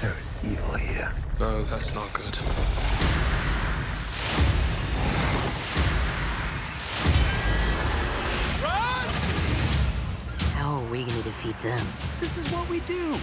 There is evil here. No, that's not good. Run! How are we gonna defeat them? This is what we do.